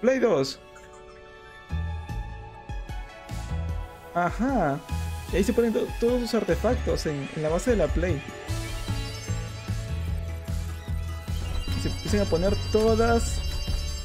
Play 2. Ajá. Y ahí se ponen todos sus artefactos en la base de la Play. Y se empiezan a poner todas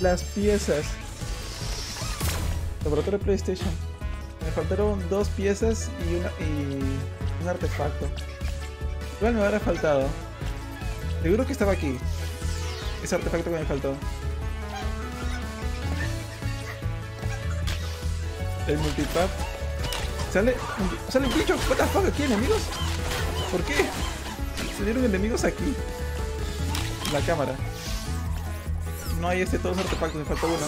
las piezas. Laboratorio de PlayStation. Me faltaron 2 piezas y un artefacto. Igual me habrá faltado. Seguro que estaba aquí. Ese artefacto que me faltó. El multipack. Sale un bicho. What the fuck, aquí enemigos. ¿Por qué? Salieron enemigos aquí. La cámara. No hay todos los artefactos, me falta uno.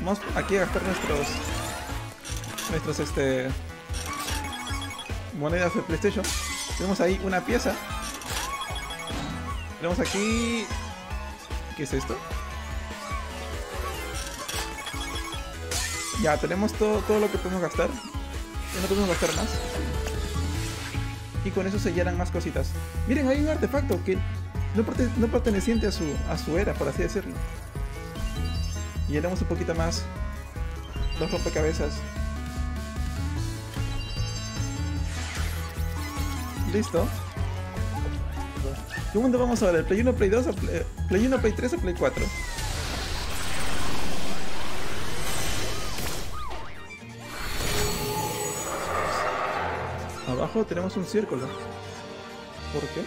Vamos aquí a gastar nuestros monedas de PlayStation. Tenemos ahí una pieza. Tenemos aquí. ¿Qué es esto? Ya, tenemos todo lo que podemos gastar. No podemos gastar más. Y con eso se llenan más cositas. Miren, hay un artefacto que no perteneciente a su era, por así decirlo. Y llenamos un poquito más los rompecabezas. Listo. ¿Qué mundo vamos a ver? ¿El Play 1, Play 2, Play 1, Play 3 o Play 4? Abajo tenemos un círculo. ¿Por qué?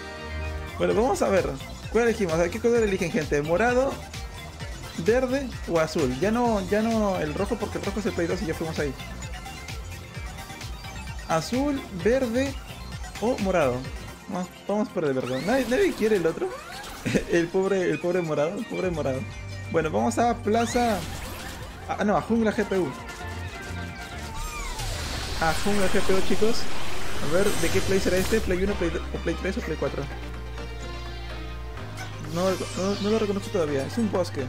Bueno, vamos a ver. ¿Cuál elegimos? ¿A qué color eligen, gente? ¿Morado, verde o azul? Ya no el rojo, porque el rojo es el Play 2 y ya fuimos ahí. Azul, verde o morado. Vamos por el verde. ¿Nadie quiere el otro? El pobre morado. El pobre morado. Bueno, vamos a plaza. Ah, no, a jungla GPU. A jungla GPU, chicos. A ver, ¿de qué play será este? ¿Play 1, Play 2, o Play 3 o Play 4? No lo reconozco todavía. Es un bosque.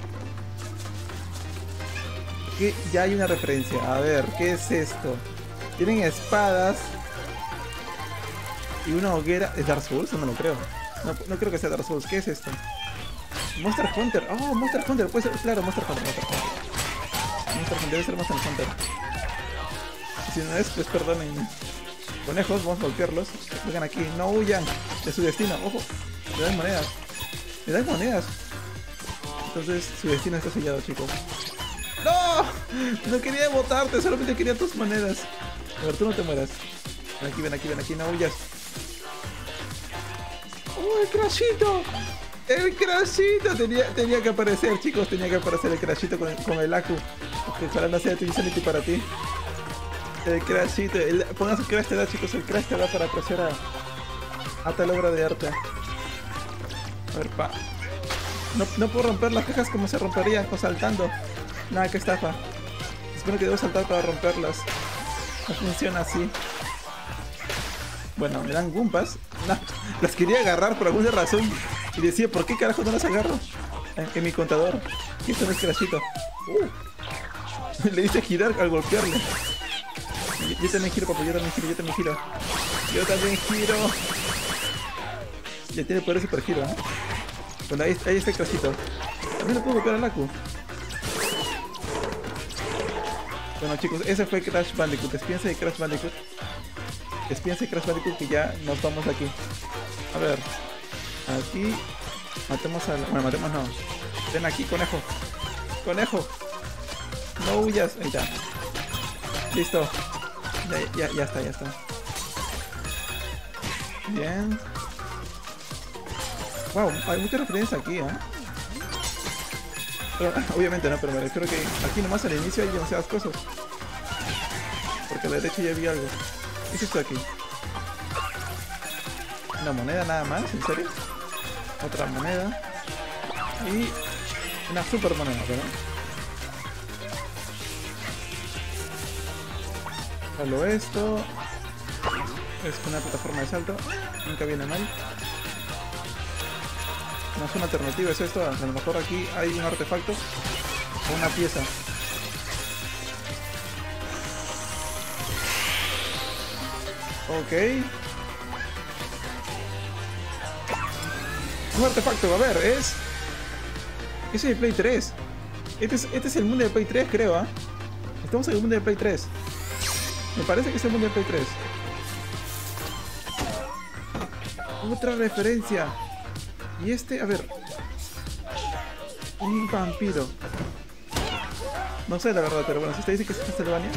Aquí ya hay una referencia. A ver, ¿qué es esto? Tienen espadas. Y una hoguera. ¿Es Dark Souls? No lo creo. No creo que sea Dark Souls. ¿Qué es esto? Monster Hunter. Oh, Monster Hunter. Puede ser. Claro, Monster Hunter. Debe ser Monster Hunter. Si no es, pues perdónenme. Conejos, vamos a golpearlos. Vengan aquí, no huyan de su destino. Ojo, le dan monedas. Le dan monedas. Entonces su destino está sellado, chicos. ¡No! No quería botarte, solamente quería tus monedas. A ver, tú no te mueras. Ven aquí, ven aquí, ven aquí, no huyas. ¡Oh, el Crashito! ¡El Crashito! Tenía que aparecer, chicos. Tenía que aparecer el Crashito con el Aku. Que ojalá no sea tu Insanity para ti. El Crashito, pongan su Crash te da, chicos, el Crash te da para apreciar a tal obra de arte. A ver, pa. No puedo romper las cajas como se romperían, o saltando. Nada, qué estafa. Espero que debo saltar para romperlas. No funciona así. Bueno, me dan gumpas. No, las quería agarrar por alguna razón. Y decía, ¿por qué carajo no las agarro? En mi contador. Y esto no es Crashito. Le hice girar al golpearle. Yo también giro, papá, yo también giro. Ya tiene poder super giro, ¿eh? Bueno, ahí está el Crashito. También lo puedo golpear al Aku. Bueno, chicos, ese fue Crash Bandicoot. Despídense de Crash Bandicoot. Despídense de Crash Bandicoot, que ya nos vamos aquí. A ver. Aquí. Matemos al... Bueno, matemos no. Ven aquí, conejo. Conejo. No huyas. Ahí está. Listo. Ya está. Bien. Wow, hay muchas referencias aquí, ¿eh? Pero, obviamente no, pero me refiero que aquí nomás al inicio hay demasiadas cosas. Porque a la derecha ya vi algo. ¿Qué es esto aquí? Una moneda nada más, ¿en serio? Otra moneda. Y una super moneda, ¿verdad? Solo esto. Es una plataforma de salto. Nunca viene mal. No es una alternativa, es esto. A lo mejor aquí hay un artefacto o una pieza. Ok. Un artefacto, a ver, es... Ese de Play 3. Este es el mundo de Play 3, creo, ¿ah? Estamos en el mundo de Play 3. Me parece que es el mundo de Play 3. Otra referencia. Y este, a ver. Un vampiro. No sé la verdad, pero bueno, si usted dice que es Castlevania.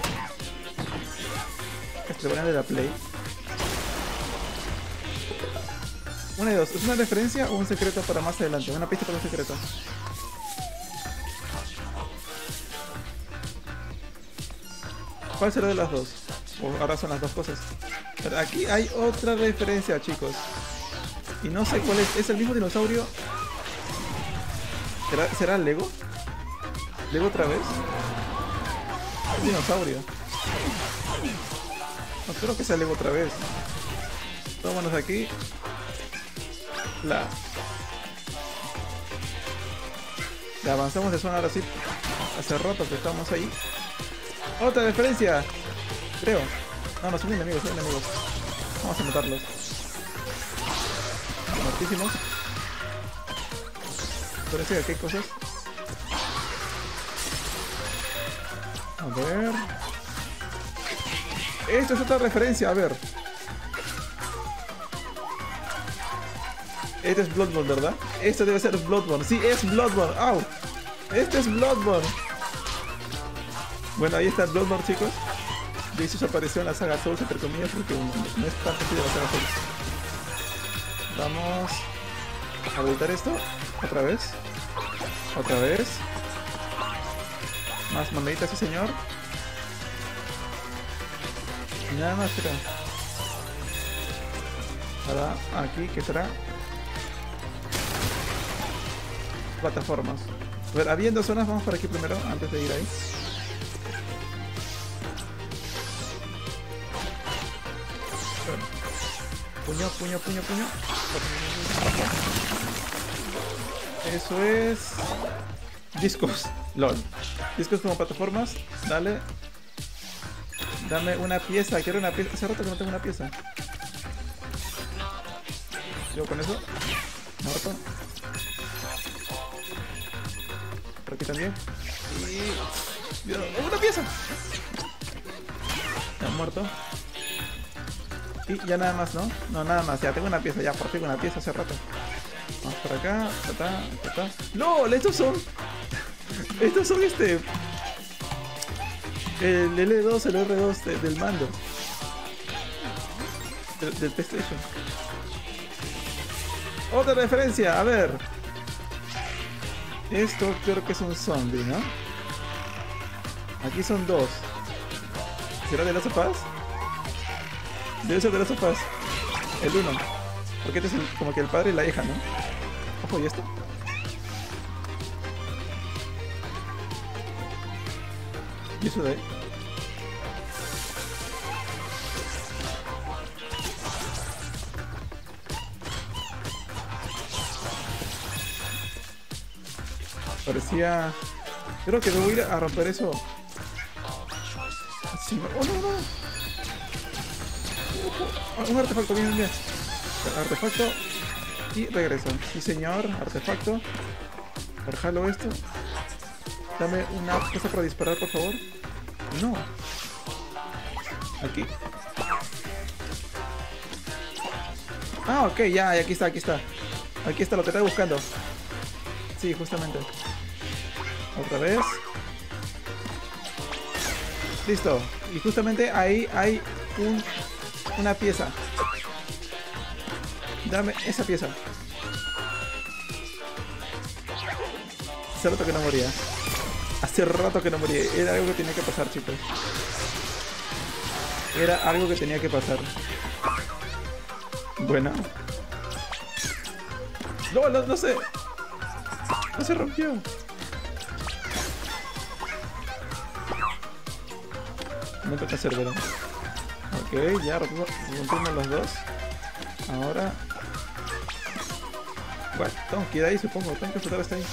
Castlevania de la Play. Una de dos, ¿es una referencia o un secreto para más adelante? Una pista para un secreto. ¿Cuál será de las dos? O ahora son las dos cosas. Pero aquí hay otra referencia, chicos. Y no sé cuál es el mismo dinosaurio. ¿Será Lego? ¿Lego otra vez? Dinosaurio. No creo que sea Lego otra vez. Vámonos de aquí. La avanzamos de zona ahora sí. Hace rato que estamos ahí. Otra referencia. Creo. No, son enemigos, son enemigos. Vamos a matarlos. Muertísimos. Parece que aquí hay cosas. A ver. Esto es otra referencia, a ver. Este es Bloodborne, ¿verdad? Este debe ser Bloodborne. Sí, es Bloodborne. ¡Au! Este es Bloodborne. Bueno, ahí está Bloodborne, chicos. De hecho, se apareció en la saga Souls, entre comillas, porque no es tan sencillo la saga Souls. Vamos a habilitar esto. Otra vez. Otra vez. Más mamaditas, sí, señor. Nada más, creo. Ahora, aquí, ¿qué será? Plataformas. A ver, habiendo zonas, vamos por aquí primero, antes de ir ahí. Puño, puño, puño, puño. Eso es... discos. LOL. Discos como plataformas. Dale. Dame una pieza. Quiero una pieza. Hace rato que no tengo una pieza. Yo con eso. Muerto. Por aquí también. Y... ¡una pieza! Ya muerto. Y ya nada más, ¿no? No, nada más. Ya tengo una pieza. Ya por fin una pieza hace rato. Vamos por acá. Acá, acá. ¡LOL! Estos son... estos son este... el L2, el R2 del mando. Del PlayStation. Otra referencia. A ver. Esto creo que es un zombie, ¿no? Aquí son dos. ¿Será de las sopas? Debe ser de las sopas. El uno. Porque este es el, como que el padre y la hija, ¿no? Ojo, ¿y esto? ¿Y eso de ahí? Parecía... creo que debo ir a romper eso. Sí, me... ¡oh, no, no! Un artefacto, bien, bien. Artefacto. Y regreso. Sí, señor. Artefacto. Arjalo esto. Dame una cosa para disparar, por favor. No. Aquí. Ah, ok, ya, aquí está, aquí está. Aquí está lo que estaba buscando. Sí, justamente. Otra vez. Listo. Y justamente ahí hay una pieza. Dame esa pieza. Hace rato que no moría. Hace rato que no moría. Era algo que tenía que pasar, chicos. Era algo que tenía que pasar. Bueno. No, no, no sé. No se rompió. No toca hacer, ¿verdad? Ok, ya rompimos los dos. Ahora... bueno, tengo que ir ahí, supongo. Tengo que flotar hasta ahí.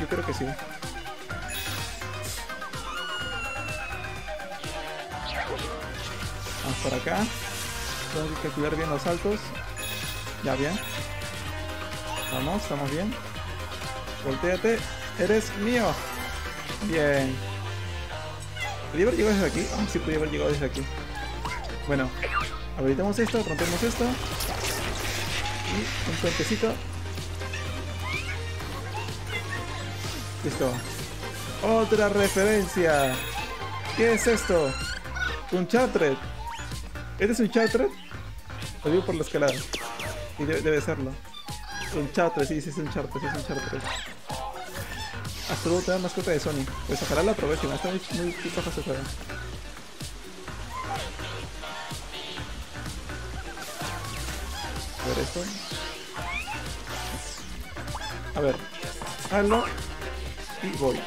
Yo creo que sí. Vamos por acá. Tengo que cuidar bien los saltos. Ya, bien. Vamos, estamos bien. Voltéate. Eres mío. Bien. ¿Podría haber llegado desde aquí? Ah, sí, podría haber llegado desde aquí. Bueno. Habilitamos esto, rompemos esto. Y un puentecito. Listo. Otra referencia. ¿Qué es esto? Un Uncharted. ¿Este es un Uncharted? Lo digo por la escalada. Y debe serlo. Un Charter, sí, sí es un Charter, sí es un Charter. Hasta luego te da mascota de Sony. Pues ojalá la aprovechen, está muy, muy paja su juego. A ver esto. A ver. Hazlo. Y voy.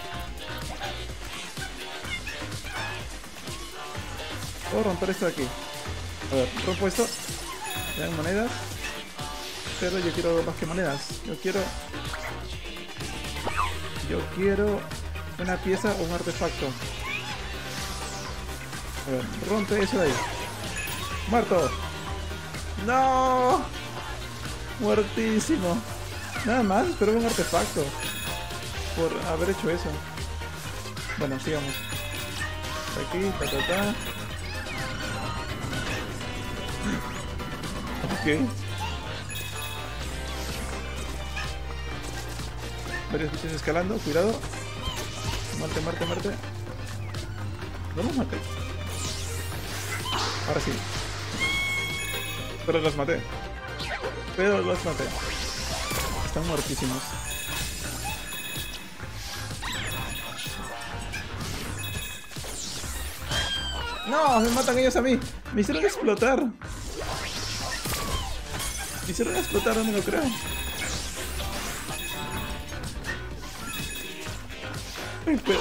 Puedo romper esto de aquí. A ver, rompo esto. Me dan monedas. Pero yo quiero más que monedas. Yo quiero una pieza o un artefacto. A ver, rompe eso de ahí. ¡Muerto! ¡No! ¡Muertísimo! Nada más, pero un artefacto. Por haber hecho eso. Bueno, sigamos. Aquí, ta. Ok. Varios bichos escalando, cuidado. Marte. No los maté. Ahora sí. Pero los maté. Están muertísimos. ¡No! ¡Me matan ellos a mí! ¡Me hicieron explotar! No me lo creo.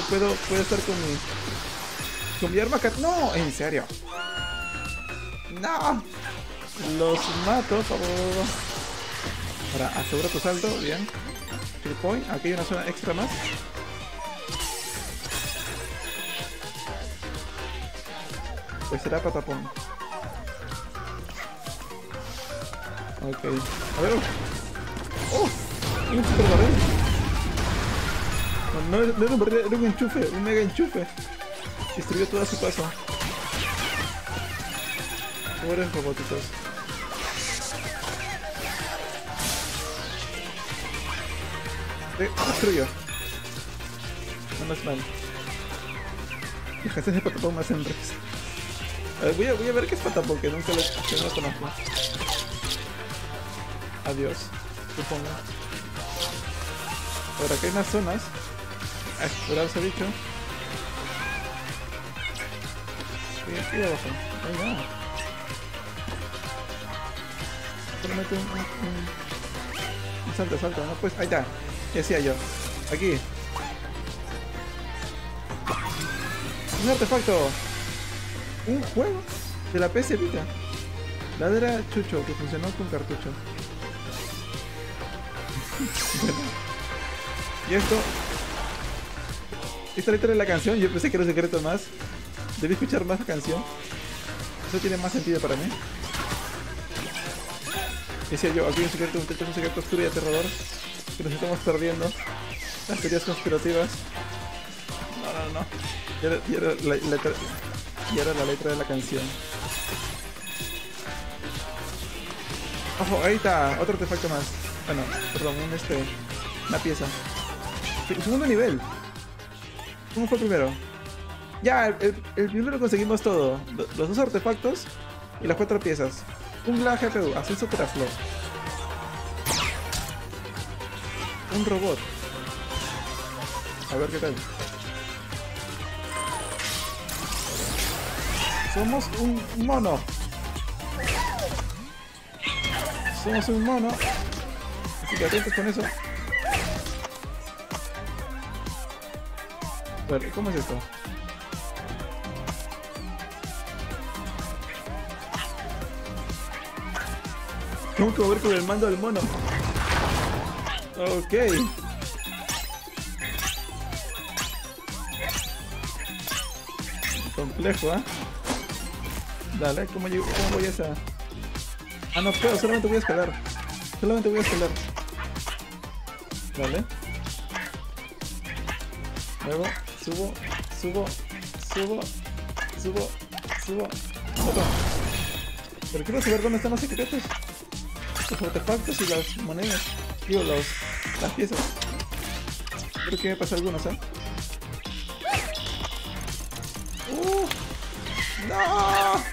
Puedo estar con mi... arma acá... ¡No! ¡En serio! ¡No! Los mato, por favor. Ahora, asegura tu salto. Bien. Kill point. Aquí hay una zona extra más. Pues será Patapón. Ok. A ver... ¡Oh! ¡Hay un super barril! No era un barril, era un enchufe, un mega enchufe. Destruyó todo a su paso. Pobres robotitos. Destruyó. Menos mal. Las canciones de Patapón me hacen risa. A ver, voy a ver qué es Patapón, que nunca lo conozco. Adiós, supongo. Ahora que hay unas zonas. A explorar se ha dicho. Y aquí abajo. Ahí va. Solo mete un salto, ¿no? Pues ahí está. ¿Qué hacía yo? Aquí. Un artefacto. Un juego de la PS Vita. Ladra Chucho, que funcionó con cartucho. Y esto... Esta letra de la canción, yo pensé que era un secreto más. Debí escuchar más la canción. Eso tiene más sentido para mí. Decía yo, aquí hay un secreto oscuro y aterrador. Que nos estamos perdiendo. Las teorías conspirativas. No. Y era la letra de la canción. Ojo, ahí está. Otro artefacto más. Bueno, perdón, una pieza. Segundo nivel. ¿Cómo fue el primero? Ya, el primero conseguimos todo. Los dos artefactos y las 4 piezas. Un la GPU, ascenso Teraflop. Un robot. A ver qué tal. Somos un mono. Así que atentos con eso. A ver, ¿cómo es esto? Tengo que mover con el mando del mono. Ok. Complejo, ¿eh? Dale, ¿cómo voy a esa...? Ah, no puedo, solamente voy a escalar. Dale. Luego, subo. Otro. Pero quiero saber dónde están los secretos. Los artefactos y las monedas. Digo, las piezas. Creo que me pasó algunos, ¿eh? ¡No!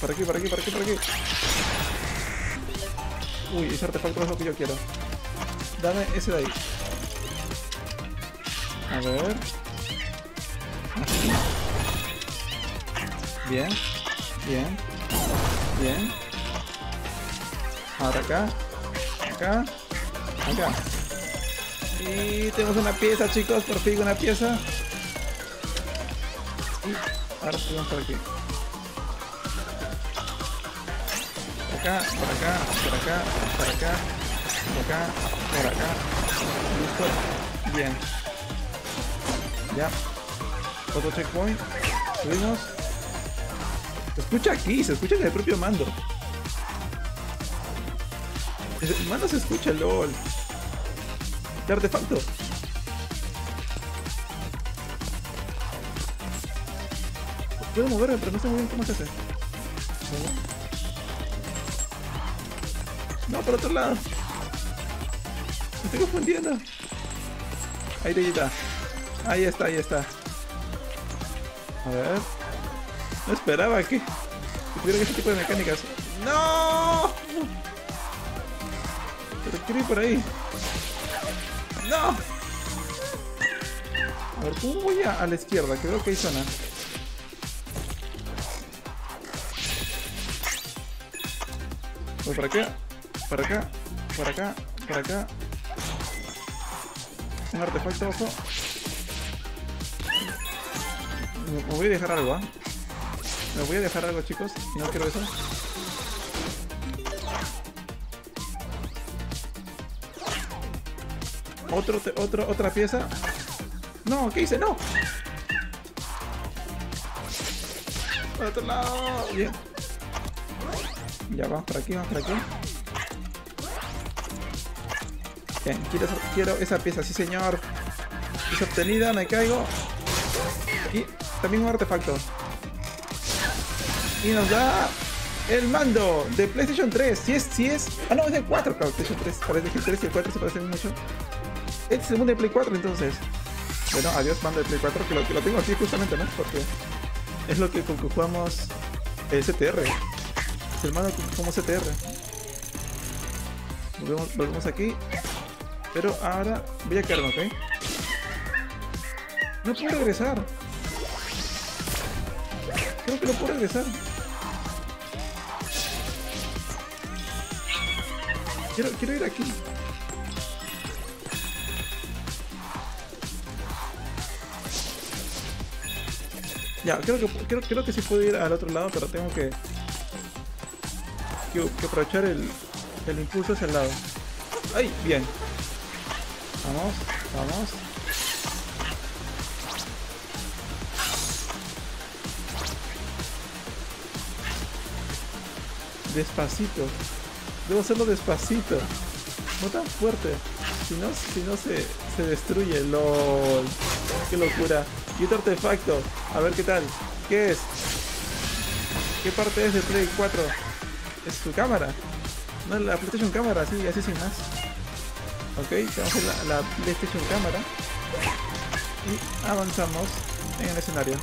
Por aquí. Uy, ese artefacto es lo que yo quiero. Dame ese de ahí. A ver. Así. Bien. Ahora acá. Y tenemos una pieza, chicos. Por fin una pieza. Y ahora subimos por aquí. Por acá. Listo. Bien. Ya. Otro checkpoint. Subimos. Se escucha aquí, se escucha en el propio mando. El mando se escucha, LOL. ¿Qué artefacto? Puedo moverme, pero no sé muy bien cómo se hace. No, por otro lado. Me estoy confundiendo. Ahí está. Ahí está. A ver. No esperaba que tuviera ese tipo de mecánicas. ¡No! Pero quiero ir por ahí. ¡No! A ver, ¿cómo voy a la izquierda? Que veo que hay zona. Voy para acá. Para acá. Un artefacto, ojo. Me voy a dejar algo, ¿ah? Me voy a dejar algo, chicos. Y no quiero eso. Otra pieza. No, ¿qué hice? No. Para otro lado. Bien. Ya, vamos por aquí. Bien, quiero esa pieza, sí señor. Es obtenida, me caigo. Y también un artefacto. Y nos da el mando de PlayStation 3. Si es. Ah, no, es de 4, claro, PlayStation 3. Parece que el 3 y el 4 se parecen mucho. Este es el mundo de Play 4, entonces. Bueno, adiós mando de Play 4, que lo tengo aquí justamente, ¿no? Porque es lo que jugamos el CTR. El mando como CTR. Volvemos aquí. Pero ahora voy a quedarme, ¿ok? No puedo regresar. Creo que no puedo regresar. Quiero ir aquí. Ya, creo que sí puedo ir al otro lado, pero tengo que aprovechar el impulso hacia el lado. ¡Ay! Bien. Vamos. Despacito. Debo hacerlo despacito. No tan fuerte. Si no se destruye. ¡Lol! ¡Qué locura! Y otro artefacto. A ver qué tal. ¿Qué es? ¿Qué parte es de Play 4? Es su cámara. No, la PlayStation cámara, así sin más. Ok, vamos a la PlayStation cámara. Y avanzamos en el escenario.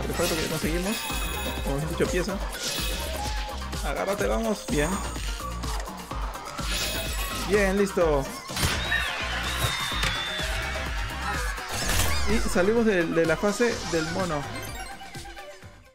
Artefacto que conseguimos. Como hemos dicho, pieza. Agárrate, vamos. Bien. Bien, listo. Y salimos de la fase del mono.